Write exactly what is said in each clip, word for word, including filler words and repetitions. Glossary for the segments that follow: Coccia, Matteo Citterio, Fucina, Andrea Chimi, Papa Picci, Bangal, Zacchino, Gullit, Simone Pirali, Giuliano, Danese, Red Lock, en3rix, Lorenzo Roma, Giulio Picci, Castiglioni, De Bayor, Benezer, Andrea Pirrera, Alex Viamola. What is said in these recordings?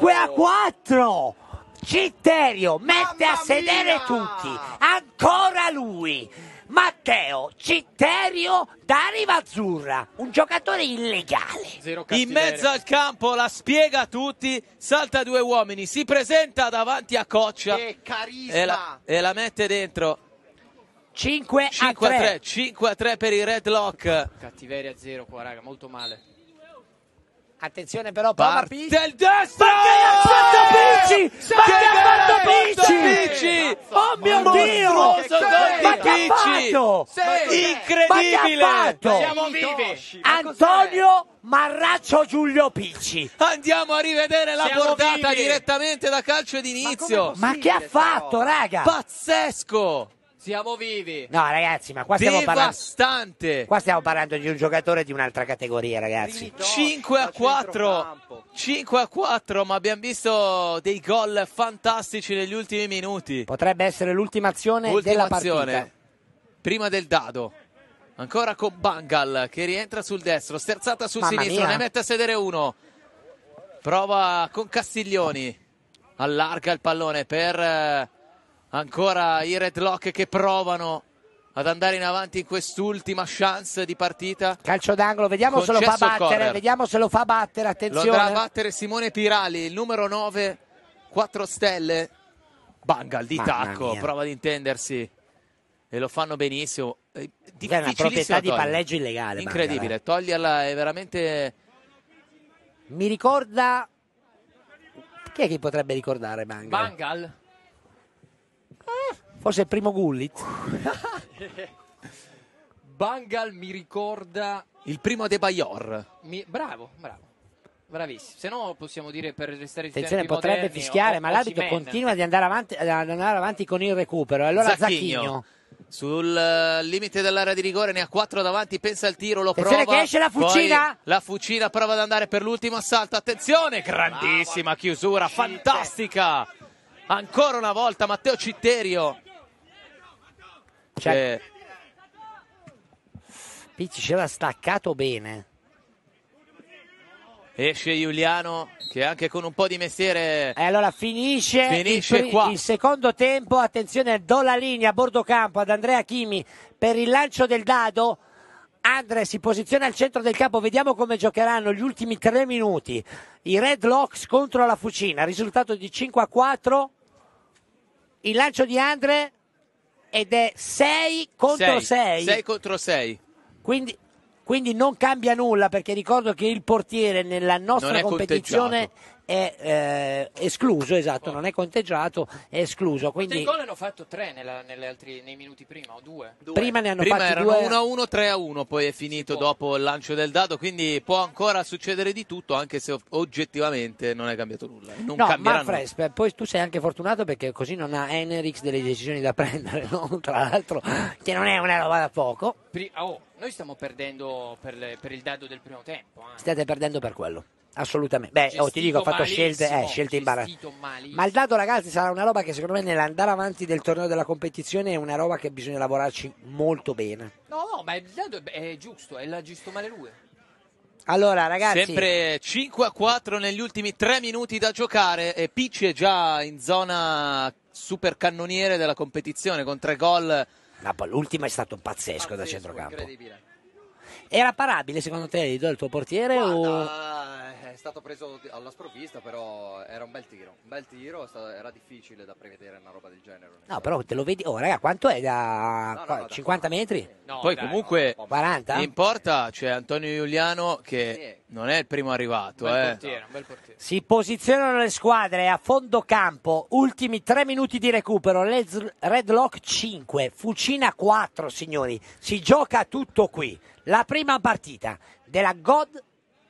cinque a quattro. Citterio mette Mamma a sedere mia. tutti. Ancora lui, Matteo Citterio da Rivazzurra, un giocatore illegale. In mezzo al campo la spiega tutti, salta due uomini, si presenta davanti a Coccia che carisma. E, la, e la mette dentro. cinque a tre. cinque a tre per il Red Lock. Cattiveria zero qua, raga, molto male. Attenzione però, Papa Picci. Del destro! Ma che ha fatto Picci? Ma che ha fatto Picci? Oh mio Dio! Ma che ha fatto? Incredibile! Siamo vivi! Antonio Marraccio Giulio Picci. Andiamo a rivedere la portata direttamente da calcio d'inizio. Ma che ha fatto, raga? Pazzesco! Siamo vivi! No ragazzi, ma qua stiamo parlando, qua stiamo parlando di un giocatore di un'altra categoria, ragazzi. cinque a quattro, cinque a quattro, ma abbiamo visto dei gol fantastici negli ultimi minuti. Potrebbe essere l'ultima azione della partita. Prima del dado. Ancora con Bangal che rientra sul destro, sterzata sul sinistro, ne mette a sedere uno. Prova con Castiglioni. Allarga il pallone per... Ancora i Red Lock che provano ad andare in avanti in quest'ultima chance di partita. Calcio d'angolo, vediamo se lo fa battere, vediamo se lo fa battere, attenzione. Lo andrà a battere Simone Pirali, il numero nove, quattro stelle. Bangal di tacco, prova ad intendersi. E lo fanno benissimo. È una proprietà di palleggio illegale. Incredibile, toglierla è veramente... Mi ricorda... Chi è che potrebbe ricordare Bangal? Bangal? Forse il primo Gullit. Bangal mi ricorda il primo De Bayor. Mi... Bravo, bravo. Bravissimo. Se no possiamo dire per restare Attenzione, potrebbe moderni, fischiare, o, ma l'arbitro continua ad andare, avanti, ad andare avanti con il recupero. Allora Zacchino. Zacchino. Sul limite dell'area di rigore ne ha quattro davanti, pensa al tiro, lo attenzione prova. Attenzione che esce la Fucina. La Fucina prova ad andare per l'ultimo assalto. Attenzione, grandissima chiusura, fantastica. Ancora una volta Matteo Citterio. Cioè, Picci ce l'ha staccato bene. Esce Giuliano che anche con un po' di mestiere. E allora finisce, finisce il, qua. il secondo tempo. Attenzione, do la linea a bordo campo ad Andrea Chimi per il lancio del dado. Andre si posiziona al centro del campo, vediamo come giocheranno gli ultimi tre minuti. I Red Lock contro la Fucina, risultato di cinque a quattro. Il lancio di Andre. Ed è sei contro sei. sei contro sei. Quindi, quindi non cambia nulla, perché ricordo che il portiere nella nostra competizione è eh, escluso, esatto, oh. non è conteggiato, è escluso. Quindi... I gol hanno fatto tre nella, nelle altri, nei minuti prima, o due? due. Prima ne hanno prima fatti due. Prima erano uno a uno, tre a uno, poi è finito dopo il lancio del dado, quindi può ancora succedere di tutto, anche se oggettivamente non è cambiato nulla. Non no, ma Frespe, poi tu sei anche fortunato perché così non ha Enerix delle decisioni da prendere, no? Tra l'altro, che non è una roba da poco. Oh, noi stiamo perdendo per, le, per il dado del primo tempo. Eh. State perdendo per quello. Assolutamente, beh, oh, ti dico, ho fatto scelte, eh, scelte imbarazzanti. Ma il dato, ragazzi, sarà una roba che secondo me nell'andare avanti del torneo della competizione è una roba che bisogna lavorarci molto bene. No, no, ma il dato è giusto, è l'ha giusto male lui. Allora, ragazzi, sempre cinque a quattro negli ultimi tre minuti da giocare. E Picci è già in zona super cannoniere della competizione con tre gol. L'ultimo è stato pazzesco, pazzesco da centrocampo. Incredibile. Era parabile secondo te il tuo portiere? Guarda, o... è stato preso alla sprovvista, però era un bel tiro. Un bel tiro, era difficile da prevedere una roba del genere. No, però te lo vedi. Oh, raga, quanto è da no, no, no, cinquanta da... metri? No, poi dai, comunque no, quaranta? In porta c'è Antonio Giuliano che sì. non è il primo arrivato. Un bel, eh. portiere, un bel portiere. Si posizionano le squadre a fondo campo. Ultimi tre minuti di recupero. Red Lock cinque, Fucina quattro, signori. Si gioca tutto qui. La prima partita della God,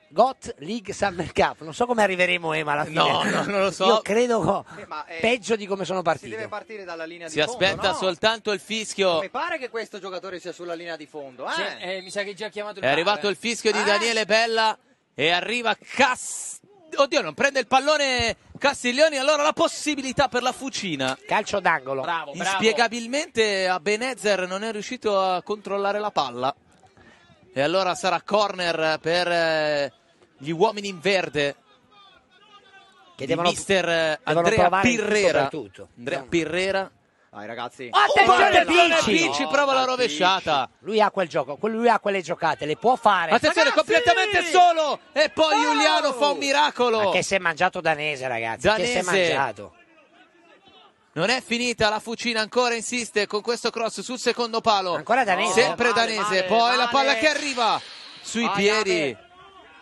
God League Summer Cup. Non so come arriveremo, Ema, alla fine. No, no, non lo so. Io credo eh, ma, eh, peggio di come sono partiti. Si deve partire dalla linea di si fondo. Si aspetta no? soltanto il fischio. Mi pare che questo giocatore sia sulla linea di fondo. Eh? Cioè, eh, mi sa che è già chiamato il È padre. arrivato il fischio di Daniele eh? Bella e arriva Cas... Oddio, non prende il pallone Castiglioni. Allora la possibilità per la Fucina. Calcio d'angolo. Bravo, bravo. Inspiegabilmente a Benezer non è riuscito a controllare la palla. E allora sarà corner per eh, gli uomini in verde. che devono, mister devono Andrea Pirrera. Andrea Pirrera. Vai ragazzi. Attenzione, Picci! Picci prova la rovesciata. Lui ha quel gioco, lui ha quelle giocate, le può fare. Attenzione, ragazzi! Completamente solo e poi oh! Giuliano fa un miracolo. Ma che si è mangiato Danese, ragazzi? Danese. Che si è mangiato. Non è finita, la Fucina ancora insiste con questo cross sul secondo palo. Ancora Danese, oh, sempre male, Danese, male, poi male. La palla che arriva sui oh, piedi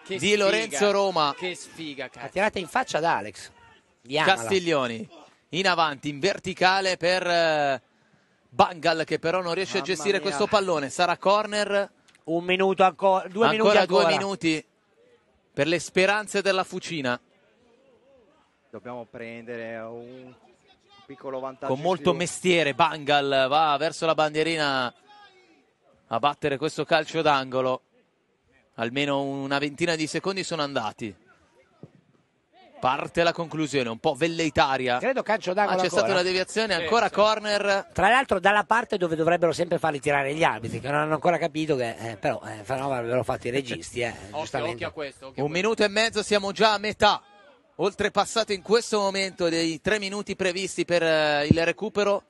che di sfiga. Lorenzo Roma. Che sfiga, cazzo. Ha tirata in faccia ad Alex Viamola. Castiglioni in avanti, in verticale per eh, Bangal, che però non riesce Mamma a gestire mia. questo pallone. Sarà corner. Un minuto ancora, due ancora minuti ancora. Due minuti per le speranze della Fucina. Dobbiamo prendere un piccolo vantaggio. Con molto mestiere Bangal va verso la bandierina a battere questo calcio d'angolo. Almeno una ventina di secondi sono andati. Parte la conclusione, un po' velleitaria. Credo calcio d'angolo. Ma c'è stata una deviazione, ancora sì, sì. corner. Tra l'altro dalla parte dove dovrebbero sempre farli tirare gli arbitri, che non hanno ancora capito che eh, però eh, avrebbero fatto i registi. Eh, occhio, occhio a questo, occhio un questo. Minuto e mezzo, siamo già a metà. Oltrepassato in questo momento dei tre minuti previsti per eh, il recupero.